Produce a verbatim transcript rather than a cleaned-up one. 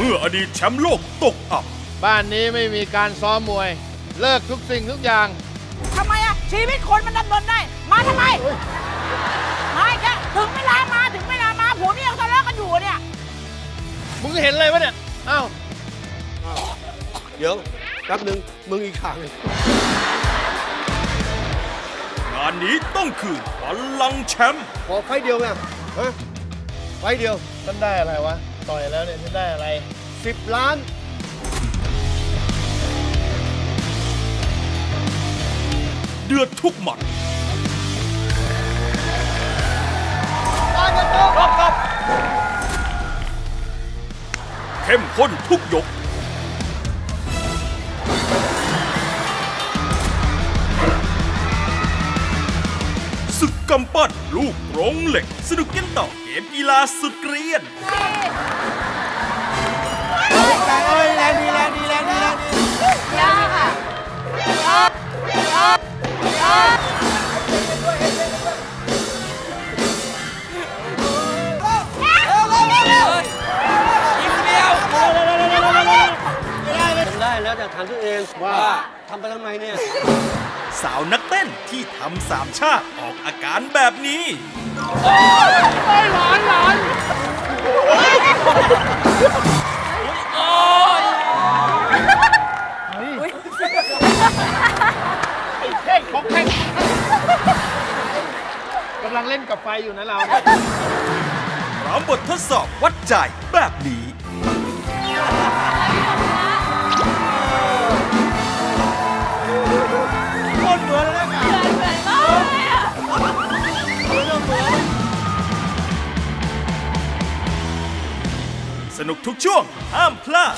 เมื่ออดีตแชมป์โลกตกอับบ้านนี้ไม่มีการซ้อมมวยเลิกทุกสิ่งทุกอย่างทำไมอะชีวิตคนมันดำเนินได้มาทำไมมาแกถึงเวลามาถึงเวลามาผัวเมียเขาทะเลาะกันอยู่เนี่ยมึงเห็นอะไรวะเนี่ยอ้าวเดี๋ยวแป๊บนึงมึงอีกครั้งงานนี้ต้องคืนพลังแชมป์ขอไฟเดียวไงฮะไฟเดียวฉันได้อะไรวะต่อยแล้วเนี่ยฉันได้อะไรสิบล้านเดือดทุกหมัดเข้มข้นทุกยกศึกกำปั้นลูกกรงเหล็กสนุกกันต่อเกมกีฬาสุดเกรียนถามตัวเองว่าทำไปทำไมเนี่ยสาวนักเต้นที่ทำสามชาติออกอาการแบบนี้โอ้ยหลานหลานแข้งของแข้งกำลังเล่นกับไฟอยู่นะเราพร้อมบททดสอบวัดใจแบบนี้สนุกทุกช่วงห้ามพลาด